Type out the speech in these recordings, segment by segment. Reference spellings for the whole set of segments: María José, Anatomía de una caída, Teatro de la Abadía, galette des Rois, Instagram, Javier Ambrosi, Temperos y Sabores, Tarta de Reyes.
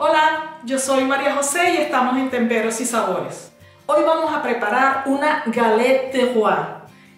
Hola, yo soy María José y estamos en Temperos y Sabores. Hoy vamos a preparar una galette des Rois.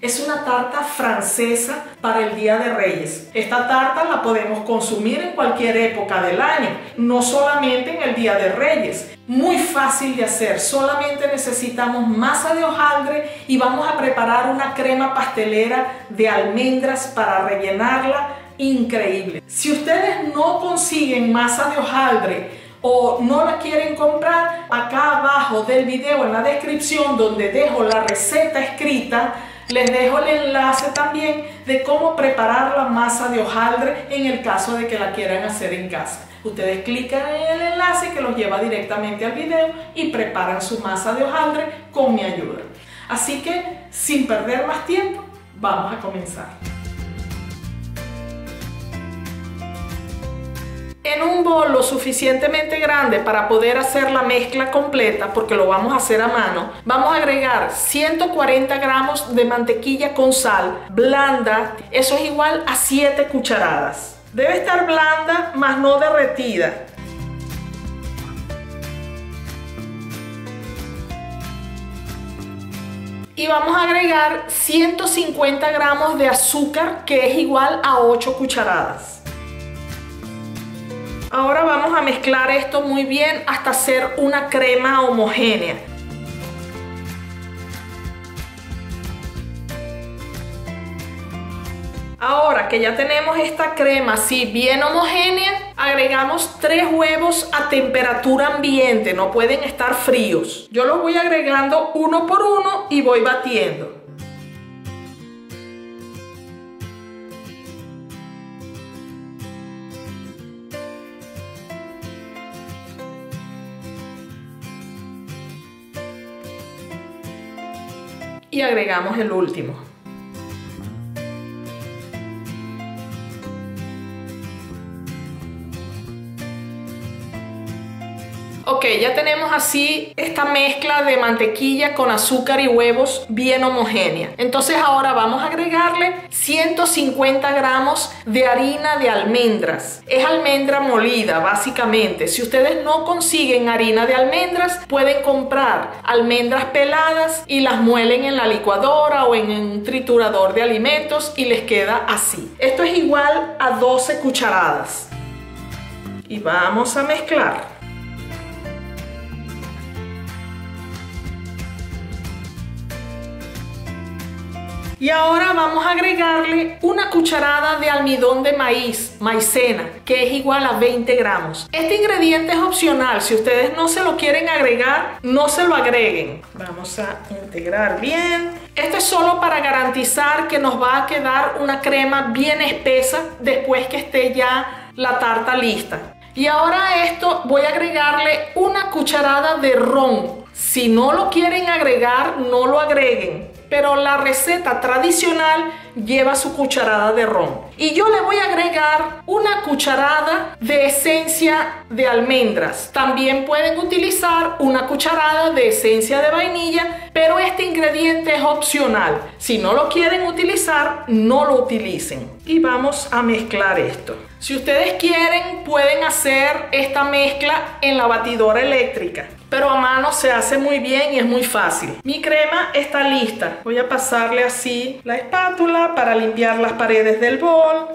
Es una tarta francesa para el Día de Reyes. Esta tarta la podemos consumir en cualquier época del año, no solamente en el Día de Reyes. Muy fácil de hacer, solamente necesitamos masa de hojaldre y vamos a preparar una crema pastelera de almendras para rellenarla. Increíble. Si ustedes no consiguen masa de hojaldre o no la quieren comprar, acá abajo del video en la descripción donde dejo la receta escrita, les dejo el enlace también de cómo preparar la masa de hojaldre en el caso de que la quieran hacer en casa. Ustedes clican en el enlace que los lleva directamente al video y preparan su masa de hojaldre con mi ayuda. Así que, sin perder más tiempo, vamos a comenzar. En un bol lo suficientemente grande para poder hacer la mezcla completa, porque lo vamos a hacer a mano, vamos a agregar 140 gramos de mantequilla con sal blanda, eso es igual a 7 cucharadas. Debe estar blanda, más no derretida. Y vamos a agregar 150 gramos de azúcar, que es igual a 8 cucharadas. Ahora vamos a mezclar esto muy bien hasta hacer una crema homogénea. Ahora que ya tenemos esta crema así bien homogénea, agregamos 3 huevos a temperatura ambiente, no pueden estar fríos. Yo los voy agregando uno por uno y voy batiendo. Y agregamos el último. Ok, ya tenemos así esta mezcla de mantequilla con azúcar y huevos bien homogénea. Entonces ahora vamos a agregarle 150 gramos de harina de almendras. Es almendra molida básicamente. Si ustedes no consiguen harina de almendras, pueden comprar almendras peladas y las muelen en la licuadora o en un triturador de alimentos y les queda así. Esto es igual a 12 cucharadas. Y vamos a mezclar. Y ahora vamos a agregarle una cucharada de almidón de maíz, maicena, que es igual a 20 gramos. Este ingrediente es opcional, si ustedes no se lo quieren agregar, no se lo agreguen. Vamos a integrar bien. Esto es solo para garantizar que nos va a quedar una crema bien espesa después que esté ya la tarta lista. Y ahora a esto voy a agregarle una cucharada de ron. Si no lo quieren agregar, no lo agreguen. Pero la receta tradicional lleva su cucharada de ron. Y yo le voy a agregar una cucharada de esencia de almendras. También pueden utilizar una cucharada de esencia de vainilla, pero este ingrediente es opcional. Si no lo quieren utilizar, no lo utilicen. Y vamos a mezclar esto. Si ustedes quieren, pueden hacer esta mezcla en la batidora eléctrica, pero a mano se hace muy bien y es muy fácil. Mi crema está lista. Voy a pasarle así la espátula para limpiar las paredes del bol.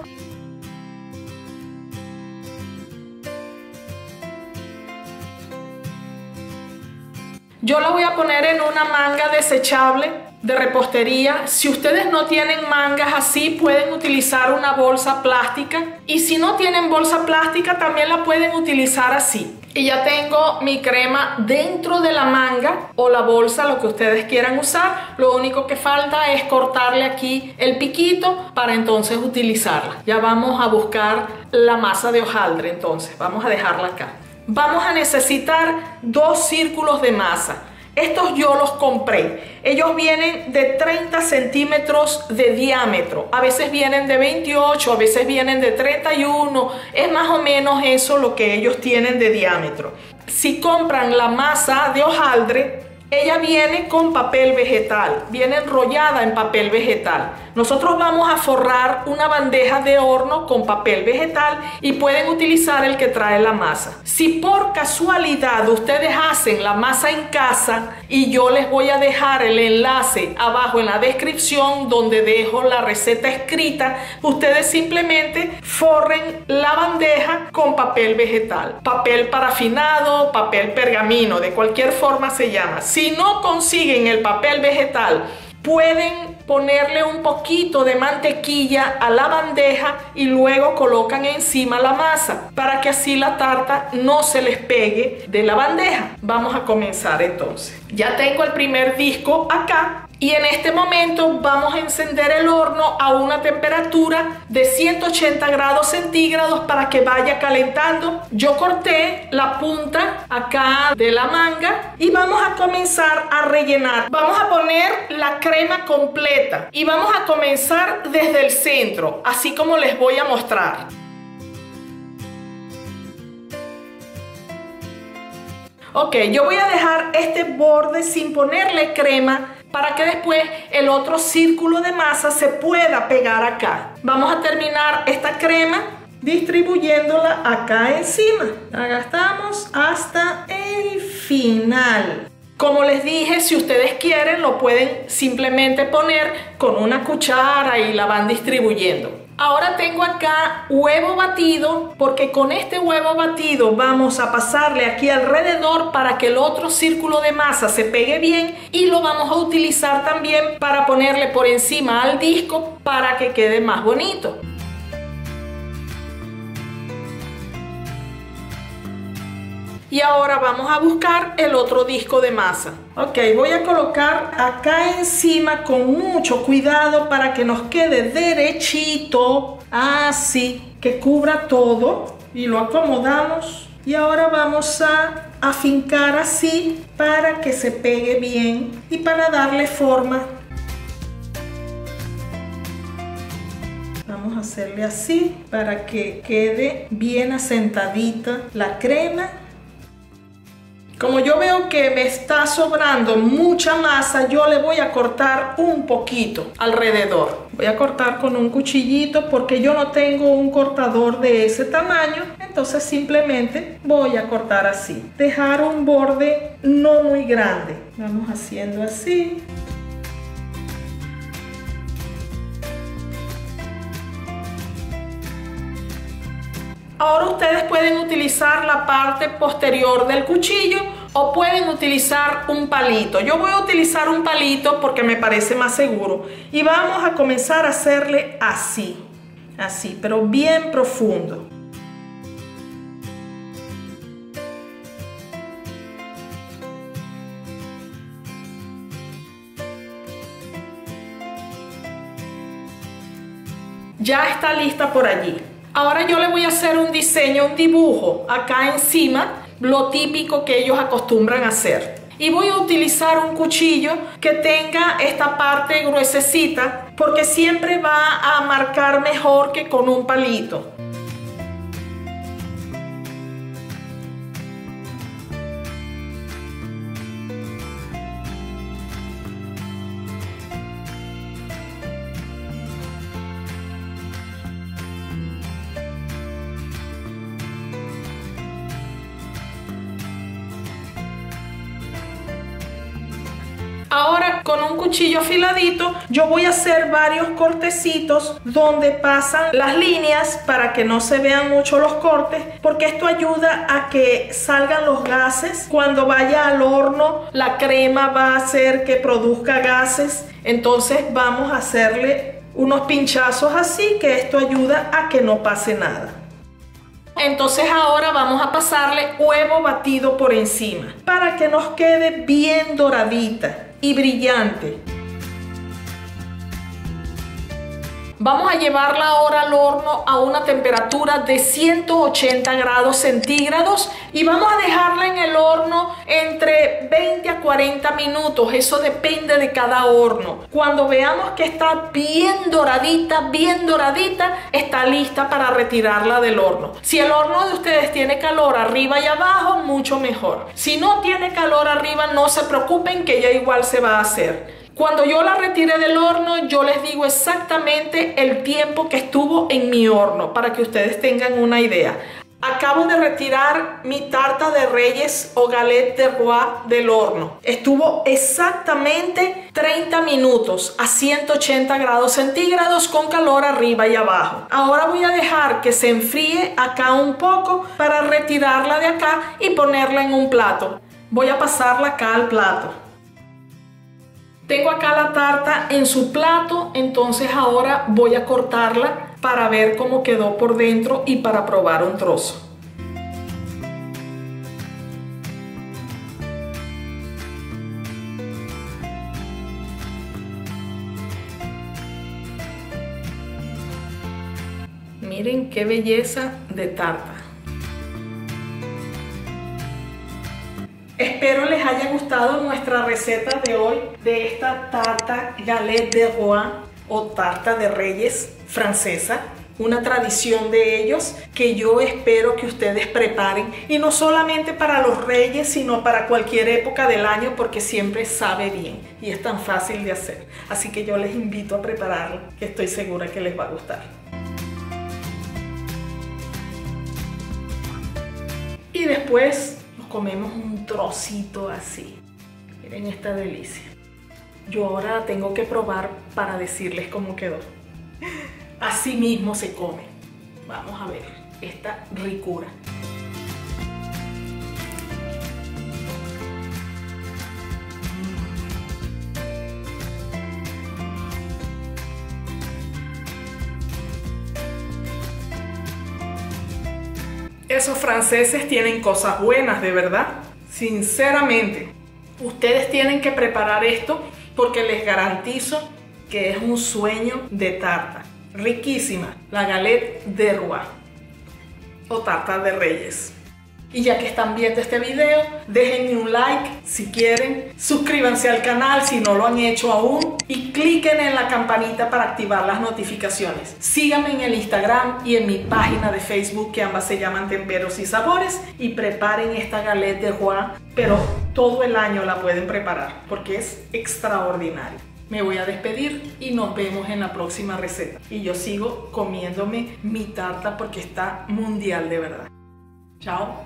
Yo la voy a poner en una manga desechable de repostería. Si ustedes no tienen mangas así, pueden utilizar una bolsa plástica. Y si no tienen bolsa plástica, también la pueden utilizar así. Y ya tengo mi crema dentro de la manga o la bolsa, lo que ustedes quieran usar. Lo único que falta es cortarle aquí el piquito para entonces utilizarla. Ya vamos a buscar la masa de hojaldre, entonces vamos a dejarla acá. Vamos a necesitar 2 círculos de masa. Estos yo los compré. Ellos vienen de 30 centímetros de diámetro. A veces vienen de 28, a veces vienen de 31. Es más o menos eso lo que ellos tienen de diámetro. Si compran la masa de hojaldre, Ella viene con papel vegetal, viene enrollada en papel vegetal. Nosotros vamos a forrar una bandeja de horno con papel vegetal y pueden utilizar el que trae la masa. Si por casualidad ustedes hacen la masa en casa, y yo les voy a dejar el enlace abajo en la descripción donde dejo la receta escrita, ustedes simplemente forren la bandeja con papel vegetal, papel parafinado, papel pergamino, de cualquier forma se llama. Si no consiguen el papel vegetal, pueden ponerle un poquito de mantequilla a la bandeja y luego colocan encima la masa para que así la tarta no se les pegue de la bandeja. Vamos a comenzar entonces. Ya tengo el primer disco acá. Y en este momento vamos a encender el horno a una temperatura de 180 grados centígrados para que vaya calentando. Yo corté la punta acá de la manga y vamos a comenzar a rellenar. Vamos a poner la crema completa y vamos a comenzar desde el centro, así como les voy a mostrar. Ok, yo voy a dejar este borde sin ponerle crema para que después el otro círculo de masa se pueda pegar acá. Vamos a terminar esta crema distribuyéndola acá encima. La gastamos hasta el final. Como les dije, si ustedes quieren lo pueden simplemente poner con una cuchara y la van distribuyendo. Ahora tengo acá huevo batido, porque con este huevo batido vamos a pasarle aquí alrededor para que el otro círculo de masa se pegue bien, y lo vamos a utilizar también para ponerle por encima al disco para que quede más bonito. Y ahora vamos a buscar el otro disco de masa. Ok, voy a colocar acá encima con mucho cuidado para que nos quede derechito, así, que cubra todo, y lo acomodamos. Y ahora vamos a afincar así para que se pegue bien y para darle forma. Vamos a hacerle así para que quede bien asentadita la crema. Como yo veo que me está sobrando mucha masa, yo le voy a cortar un poquito alrededor. Voy a cortar con un cuchillito porque yo no tengo un cortador de ese tamaño. Entonces simplemente voy a cortar así. Dejar un borde no muy grande. Vamos haciendo así. Ahora ustedes pueden utilizar la parte posterior del cuchillo o pueden utilizar un palito. Yo voy a utilizar un palito porque me parece más seguro. Y vamos a comenzar a hacerle así, así, pero bien profundo. Ya está lista por allí. Ahora yo le voy a hacer un diseño, un dibujo acá encima, lo típico que ellos acostumbran a hacer. Y voy a utilizar un cuchillo que tenga esta parte gruesecita porque siempre va a marcar mejor que con un palito. Ahora con un cuchillo afiladito yo voy a hacer varios cortecitos donde pasan las líneas para que no se vean mucho los cortes, porque esto ayuda a que salgan los gases. Cuando vaya al horno la crema va a hacer que produzca gases, entonces vamos a hacerle unos pinchazos así, que esto ayuda a que no pase nada. Entonces ahora vamos a pasarle huevo batido por encima para que nos quede bien doradita y brillante. Vamos a llevarla ahora al horno a una temperatura de 180 grados centígrados y vamos a dejarla en el horno entre 20 a 40 minutos. Eso depende de cada horno. Cuando veamos que está bien doradita, está lista para retirarla del horno. Si el horno de ustedes tiene calor arriba y abajo, mucho mejor. Si no tiene calor arriba, no se preocupen que ya igual se va a hacer. Cuando yo la retire del horno, yo les digo exactamente el tiempo que estuvo en mi horno para que ustedes tengan una idea. Acabo de retirar mi tarta de Reyes o galette des Rois del horno. Estuvo exactamente 30 minutos a 180 grados centígrados con calor arriba y abajo. Ahora voy a dejar que se enfríe acá un poco para retirarla de acá y ponerla en un plato. Voy a pasarla acá al plato. Tengo acá la tarta en su plato, entonces ahora voy a cortarla para ver cómo quedó por dentro y para probar un trozo. Miren qué belleza de tarta. Espero les haya gustado nuestra receta de hoy de esta tarta galette des Rois o tarta de Reyes francesa, una tradición de ellos que yo espero que ustedes preparen, y no solamente para los reyes sino para cualquier época del año, porque siempre sabe bien y es tan fácil de hacer. Así que yo les invito a prepararlo, que estoy segura que les va a gustar. Y después comemos un trocito así. Miren esta delicia. Yo ahora la tengo que probar para decirles cómo quedó. Así mismo se come. Vamos a ver esta ricura. Esos franceses tienen cosas buenas, de verdad. Sinceramente, ustedes tienen que preparar esto porque les garantizo que es un sueño de tarta. Riquísima, la galette des Rois o tarta de Reyes. Y ya que están viendo este video, déjenme un like si quieren, suscríbanse al canal si no lo han hecho aún y cliquen en la campanita para activar las notificaciones. Síganme en el Instagram y en mi página de Facebook, que ambas se llaman Temperos y Sabores, y preparen esta galette des Rois, pero todo el año la pueden preparar porque es extraordinaria. Me voy a despedir y nos vemos en la próxima receta. Y yo sigo comiéndome mi tarta porque está mundial de verdad. Chao.